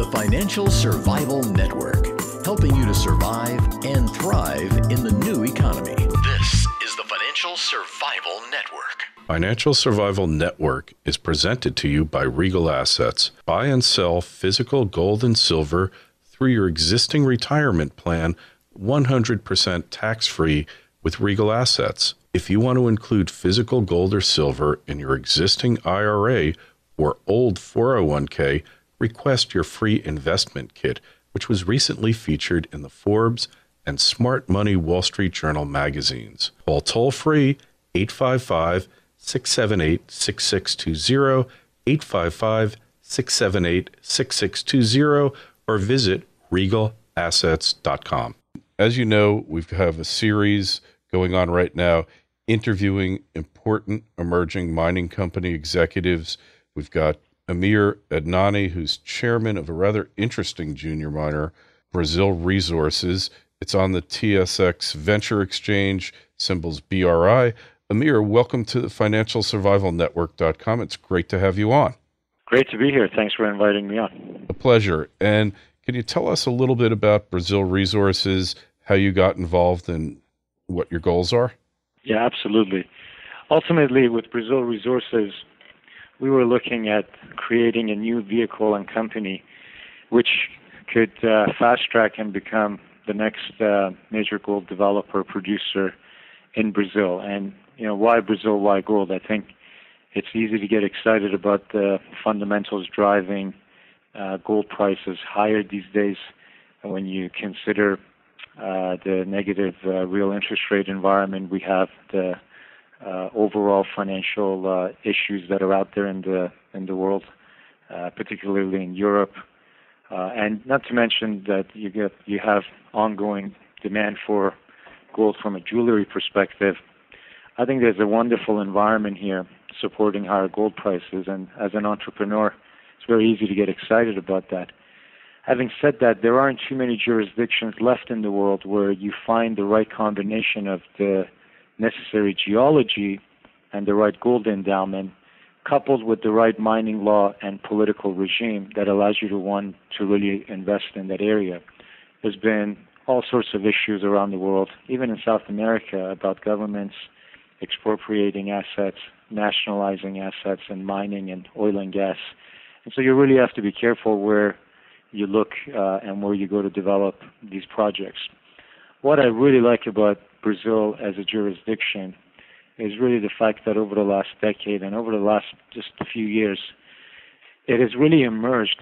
The Financial Survival Network, helping you to survive and thrive in the new economy. This is the Financial Survival Network. Financial Survival Network is presented to you by Regal Assets. Buy and sell physical gold and silver through your existing retirement plan, 100% tax-free with Regal Assets. If you want to include physical gold or silver in your existing IRA or old 401k, request your free investment kit, which was recently featured in the Forbes and Smart Money Wall Street Journal magazines. Call toll-free 855-678-6620, 855-678-6620, or visit regalassets.com. As you know, we have a series going on right now interviewing important emerging mining company executives. We've got Amir Adnani, who's chairman of a rather interesting junior miner, Brazil Resources. It's on the TSX Venture Exchange, symbols BRI. Amir, welcome to the FinancialSurvivalNetwork.com. It's great to have you on. Great to be here. Thanks for inviting me on. A pleasure. And can you tell us a little bit about Brazil Resources, how you got involved and what your goals are? Yeah, absolutely. Ultimately, with Brazil Resources, we were looking at creating a new vehicle and company which could fast-track and become the next major gold developer producer in Brazil. And, you know, why Brazil, why gold? I think it's easy to get excited about the fundamentals driving gold prices higher these days when you consider the negative real interest rate environment we have, the overall financial issues that are out there in the world, particularly in Europe, and not to mention that you have ongoing demand for gold from a jewelry perspective. I think there's a wonderful environment here supporting higher gold prices, and as an entrepreneur, it's very easy to get excited about that. Having said that, there aren't too many jurisdictions left in the world where you find the right combination of the necessary geology and the right gold endowment, coupled with the right mining law and political regime that allows you to want to really invest in that area. There's been all sorts of issues around the world, even in South America, about governments expropriating assets, nationalizing assets, and mining and oil and gas. And so you really have to be careful where you look and where you go to develop these projects. What I really like about Brazil as a jurisdiction is really the fact that over the last decade and over the last just a few years, it has really emerged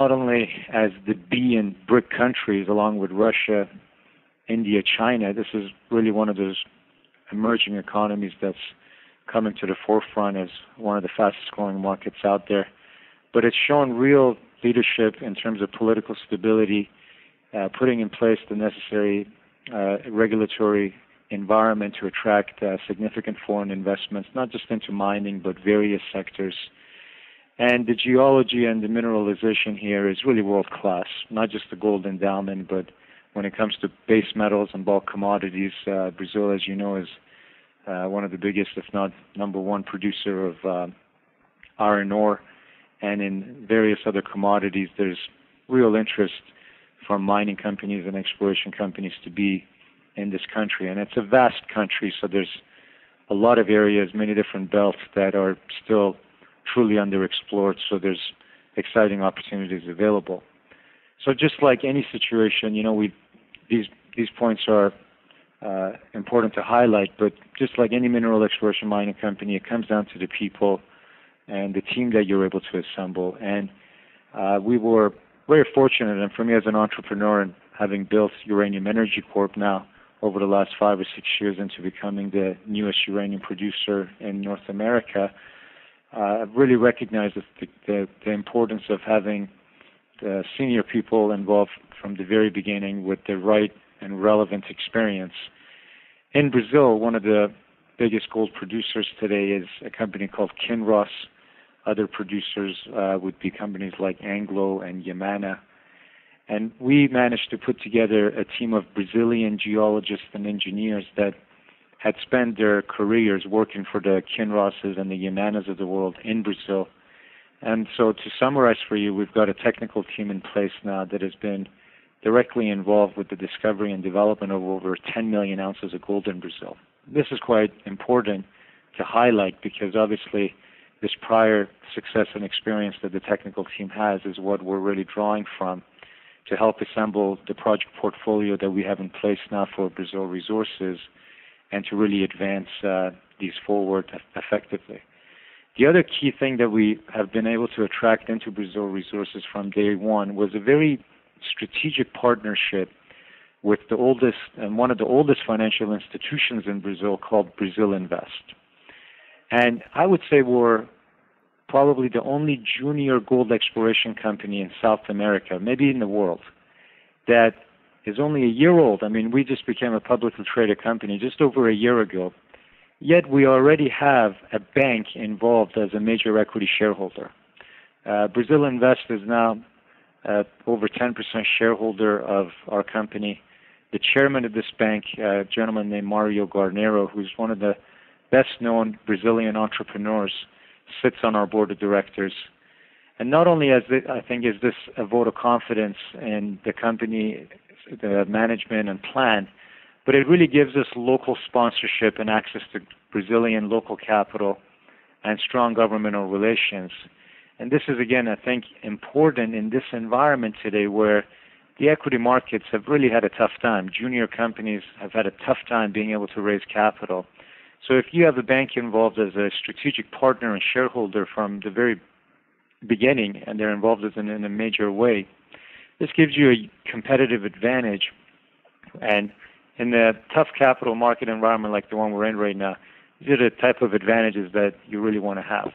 not only as the B and BRIC countries along with Russia, India, China. This is really one of those emerging economies that's coming to the forefront as one of the fastest growing markets out there. But it's shown real leadership in terms of political stability, putting in place the necessary regulatory environment to attract significant foreign investments, not just into mining, but various sectors. And the geology and the mineralization here is really world-class, not just the gold endowment, but when it comes to base metals and bulk commodities, Brazil, as you know, is one of the biggest, if not number one, producer of iron ore. And in various other commodities, there's real interest from mining companies and exploration companies to be in this country. And it's a vast country, so there's a lot of areas, many different belts that are still truly underexplored, so there's exciting opportunities available. So just like any situation, you know, these points are important to highlight, but just like any mineral exploration mining company, it comes down to the people and the team that you're able to assemble. And we were very fortunate, and for me as an entrepreneur and having built Uranium Energy Corp now over the last 5 or 6 years into becoming the newest uranium producer in North America, I've really recognized the importance of having the senior people involved from the very beginning with the right and relevant experience. In Brazil, one of the biggest gold producers today is a company called Kinross. Other producers would be companies like Anglo and Yamana. And we managed to put together a team of Brazilian geologists and engineers that had spent their careers working for the Kinrosses and the Yamanas of the world in Brazil. And so to summarize for you, we've got a technical team in place now that has been directly involved with the discovery and development of over 10 million ounces of gold in Brazil. This is quite important to highlight because obviously this prior success and experience that the technical team has is what we're really drawing from to help assemble the project portfolio that we have in place now for Brazil Resources and to really advance these forward effectively. The other key thing that we have been able to attract into Brazil Resources from day one was a very strategic partnership with the oldest and one of the oldest financial institutions in Brazil called Brazil Invest. And I would say we're probably the only junior gold exploration company in South America, maybe in the world, that is only a year old. I mean, we just became a publicly traded company just over a year ago. Yet we already have a bank involved as a major equity shareholder. Brazil Invest is now over 10% shareholder of our company. The chairman of this bank, a gentleman named Mario Garnero, who's one of the best-known Brazilian entrepreneurs, sits on our board of directors. And not only, I think, is this a vote of confidence in the company, the management and plan, but it really gives us local sponsorship and access to Brazilian local capital and strong governmental relations. And this is, again, I think, important in this environment today where the equity markets have really had a tough time. Junior companies have had a tough time being able to raise capital. So if you have a bank involved as a strategic partner and shareholder from the very beginning, and they're involved in a major way, this gives you a competitive advantage. And in a tough capital market environment like the one we're in right now, these are the type of advantages that you really want to have.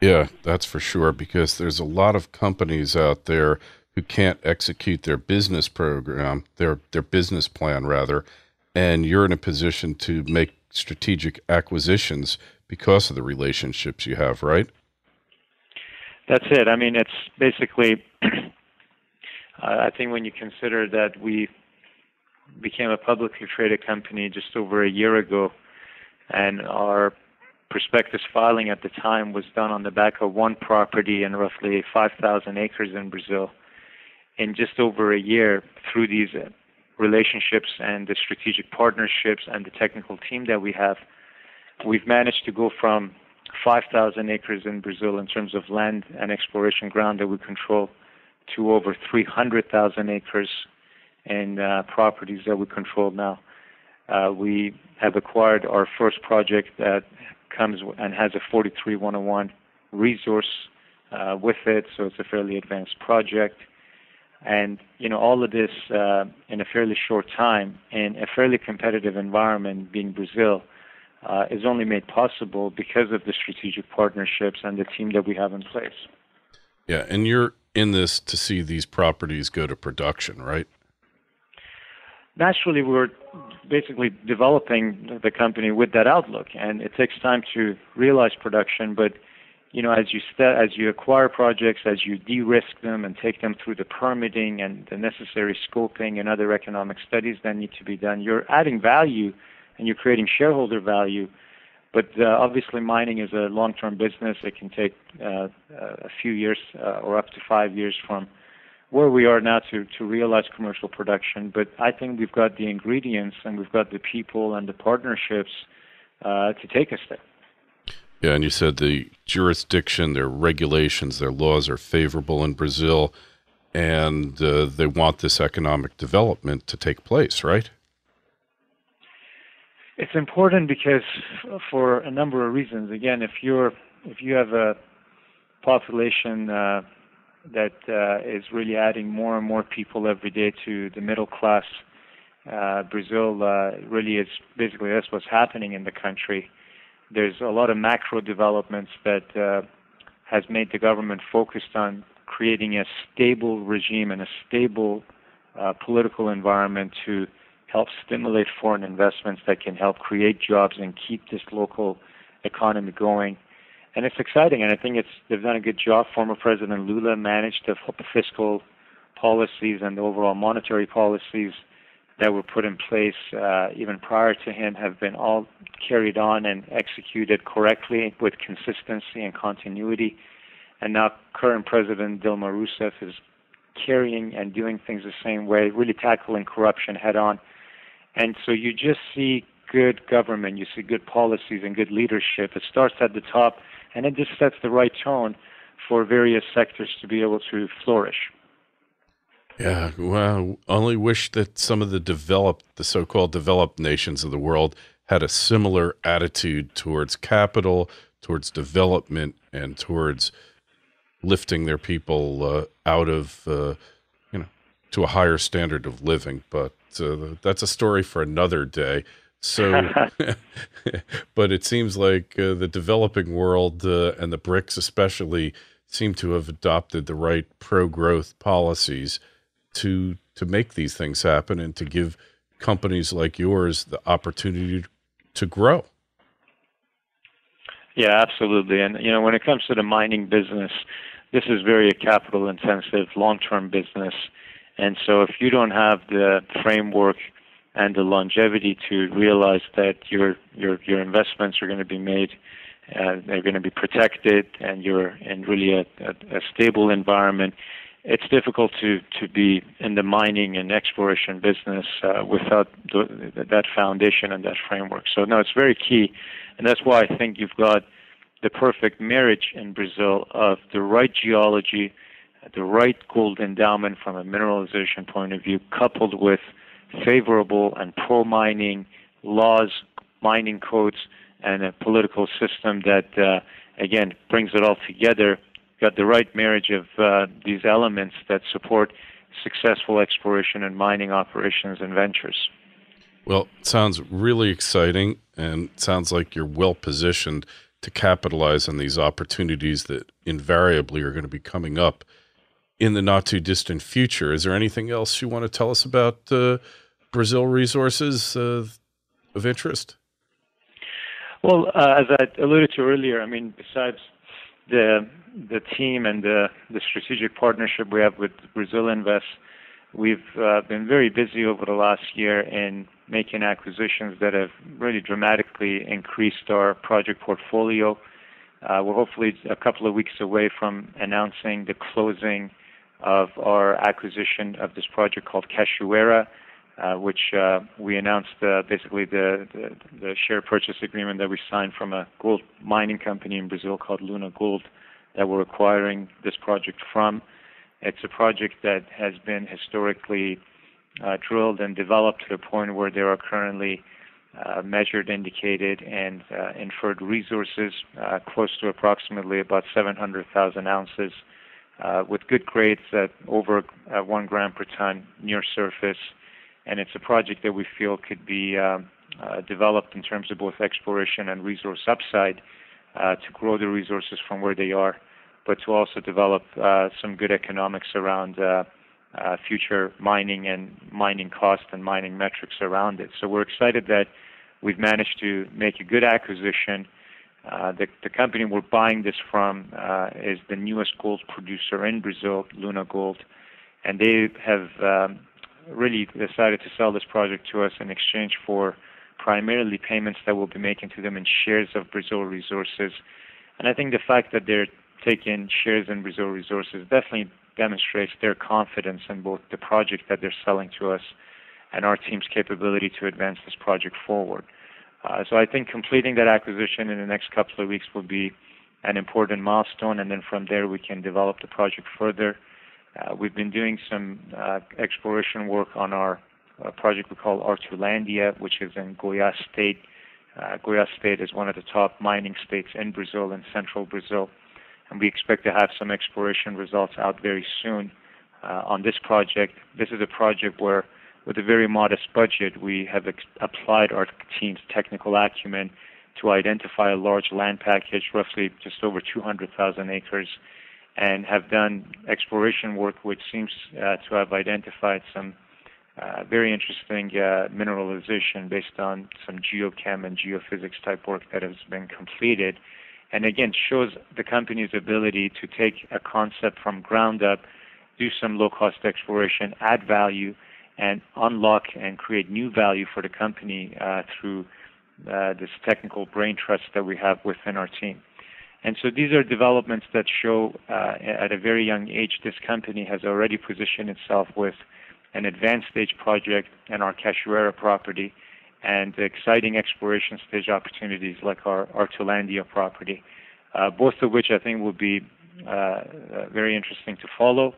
Yeah, that's for sure, because there's a lot of companies out there who can't execute their business program, their business plan, rather, and you're in a position to make strategic acquisitions because of the relationships you have, right? That's it. I mean, it's basically, I think when you consider that we became a publicly traded company just over a year ago, and our prospectus filing at the time was done on the back of one property and roughly 5,000 acres in Brazil. In just over a year, through these relationships and the strategic partnerships and the technical team that we have, we've managed to go from 5,000 acres in Brazil in terms of land and exploration ground that we control to over 300,000 acres in properties that we control now. We have acquired our first project that comes and has a 43-101 resource with it, so it's a fairly advanced project. And, you know, all of this in a fairly short time, in a fairly competitive environment, being Brazil, is only made possible because of the strategic partnerships and the team that we have in place. Yeah, and you're in this to see these properties go to production, right? Naturally, we're basically developing the company with that outlook, and it takes time to realize production, but you know, as you acquire projects, as you de-risk them and take them through the permitting and the necessary scoping and other economic studies that need to be done, you're adding value and you're creating shareholder value. But obviously mining is a long-term business. It can take a few years or up to 5 years from where we are now to realize commercial production. But I think we've got the ingredients and we've got the people and the partnerships to take us there. Yeah, and you said the jurisdiction, their regulations, their laws are favorable in Brazil, and they want this economic development to take place, right? It's important because for a number of reasons. Again, if you have a population that is really adding more and more people every day to the middle class, Brazil really is basically that's what's happening in the country. There's a lot of macro developments that has made the government focused on creating a stable regime and a stable political environment to help stimulate foreign investments that can help create jobs and keep this local economy going. And it's exciting, and I think they've done a good job. Former President Lula managed the fiscal policies and the overall monetary policies that were put in place even prior to him have been all carried on and executed correctly with consistency and continuity. And now current President Dilma Rousseff is carrying and doing things the same way, really tackling corruption head on. And so you just see good government, you see good policies and good leadership. It starts at the top, and it just sets the right tone for various sectors to be able to flourish. Yeah, well, I only wish that some of the so-called developed nations of the world had a similar attitude towards capital, towards development, and towards lifting their people out of, to a higher standard of living. But that's a story for another day. So, but it seems like the developing world and the BRICS especially seem to have adopted the right pro-growth policies to make these things happen and to give companies like yours the opportunity to grow. Yeah, absolutely. And, you know, when it comes to the mining business, this is very capital-intensive, long-term business. And so if you don't have the framework and the longevity to realize that your investments are going to be made, they're going to be protected, and you're in really a stable environment, it's difficult to be in the mining and exploration business without that foundation and that framework. So, no, it's very key. And that's why I think you've got the perfect marriage in Brazil of the right geology, the right gold endowment from a mineralization point of view, coupled with favorable and pro-mining laws, mining codes, and a political system that, again, brings it all together. Got the right marriage of these elements that support successful exploration and mining operations and ventures. Well, it sounds really exciting, and it sounds like you're well-positioned to capitalize on these opportunities that invariably are going to be coming up in the not-too-distant future. Is there anything else you want to tell us about Brazil Resources of interest? Well, as I alluded to earlier, I mean, besides the team and the strategic partnership we have with Brazil Invest, we've been very busy over the last year in making acquisitions that have really dramatically increased our project portfolio. We're hopefully a couple of weeks away from announcing the closing of our acquisition of this project called Cachoeira, which we announced basically the share purchase agreement that we signed from a gold mining company in Brazil called Luna Gold that we're acquiring this project from. It's a project that has been historically drilled and developed to the point where there are currently measured, indicated, and inferred resources close to approximately about 700,000 ounces with good grades at over 1 gram per ton near surface. And it's a project that we feel could be developed in terms of both exploration and resource upside to grow the resources from where they are, but to also develop some good economics around future mining and mining cost and mining metrics around it. So we're excited that we've managed to make a good acquisition. The company we're buying this from is the newest gold producer in Brazil, Luna Gold, and they have really decided to sell this project to us in exchange for primarily payments that we'll be making to them in shares of Brazil Resources. And I think the fact that they're taking shares in Brazil Resources definitely demonstrates their confidence in both the project that they're selling to us and our team's capability to advance this project forward. So I think completing that acquisition in the next couple of weeks will be an important milestone, and then from there we can develop the project further. We've been doing some exploration work on our project we call Arthulândia, which is in Goiás State. Goiás State is one of the top mining states in Brazil, in central Brazil, and we expect to have some exploration results out very soon on this project. This is a project where, with a very modest budget, we have applied our team's technical acumen to identify a large land package, roughly just over 200,000 acres, and have done exploration work which seems to have identified some very interesting mineralization based on some geochem and geophysics type work that has been completed. And again, shows the company's ability to take a concept from ground up, do some low-cost exploration, add value, and unlock and create new value for the company through this technical brain trust that we have within our team. And so these are developments that show at a very young age this company has already positioned itself with an advanced stage project and our Cachoeira property and exciting exploration stage opportunities like our Arthulândia property, both of which I think will be very interesting to follow.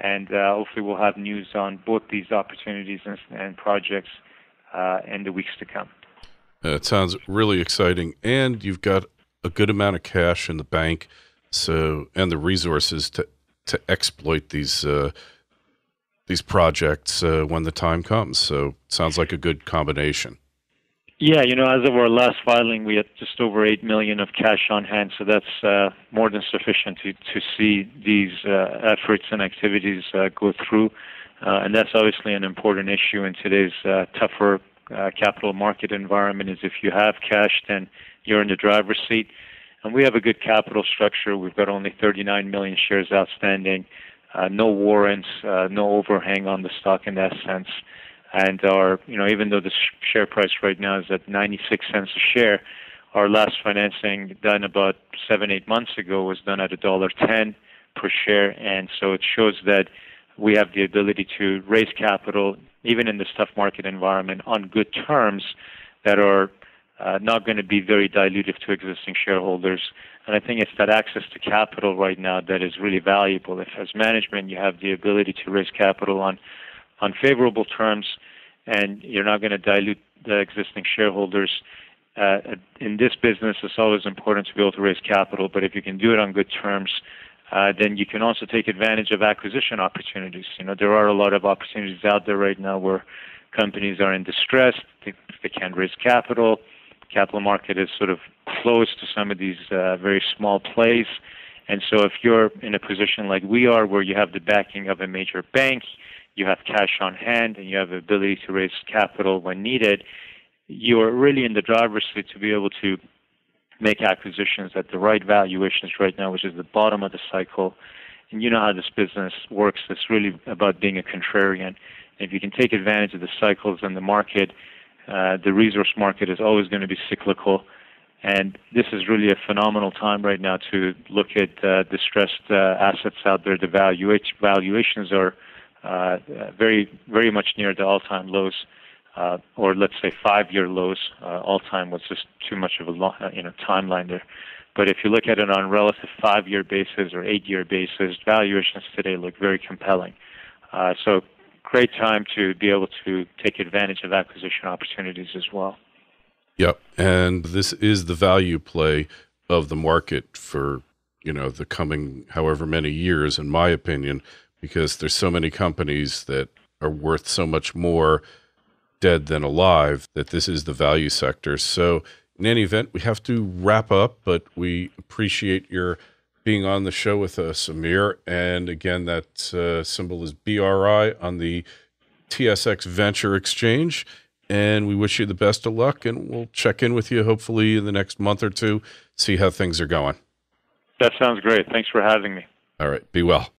And hopefully we'll have news on both these opportunities and projects in the weeks to come. It sounds really exciting. And you've got a good amount of cash in the bank, so and the resources to exploit these projects when the time comes. So sounds like a good combination. Yeah, you know, as of our last filing, we had just over $8 million of cash on hand, so that's more than sufficient to see these efforts and activities go through, and that's obviously an important issue in today's tougher capital market environment. Is if you have cash, then you're in the driver's seat. And we have a good capital structure. We've got only 39 million shares outstanding, no warrants, no overhang on the stock in that sense. And our, you know, even though the share price right now is at 96 cents a share, our last financing done about 7-8 months ago was done at $1.10 per share. And so it shows that we have the ability to raise capital, even in this tough market environment, on good terms that are not going to be very dilutive to existing shareholders. And I think it's that access to capital right now that is really valuable. If as management you have the ability to raise capital on favorable terms and you're not going to dilute the existing shareholders, in this business it's always important to be able to raise capital, but if you can do it on good terms, then you can also take advantage of acquisition opportunities. You know, there are a lot of opportunities out there right now where companies are in distress, they can't raise capital, the capital market is sort of closed to some of these very small plays. And so if you're in a position like we are, where you have the backing of a major bank, you have cash on hand, and you have the ability to raise capital when needed, you are really in the driver's seat to be able to make acquisitions at the right valuations right now, which is the bottom of the cycle. And you know how this business works. It's really about being a contrarian. And if you can take advantage of the cycles in the market, the resource market is always going to be cyclical. And this is really a phenomenal time right now to look at distressed assets out there. The valuations are very, very much near the all-time lows. Or let's say 5-year lows, all time was just too much of a timeline there. But if you look at it on a relative 5-year basis or 8-year basis, valuations today look very compelling. So great time to be able to take advantage of acquisition opportunities as well. Yep, and this is the value play of the market for, you know, the coming however many years, in my opinion, because there's so many companies that are worth so much more dead than alive, that this is the value sector. So in any event, we have to wrap up, but we appreciate your being on the show with us, Amir. And again, that symbol is BRI on the TSX Venture Exchange. And we wish you the best of luck, and we'll check in with you hopefully in the next month or two, see how things are going. That sounds great. Thanks for having me. All right. Be well.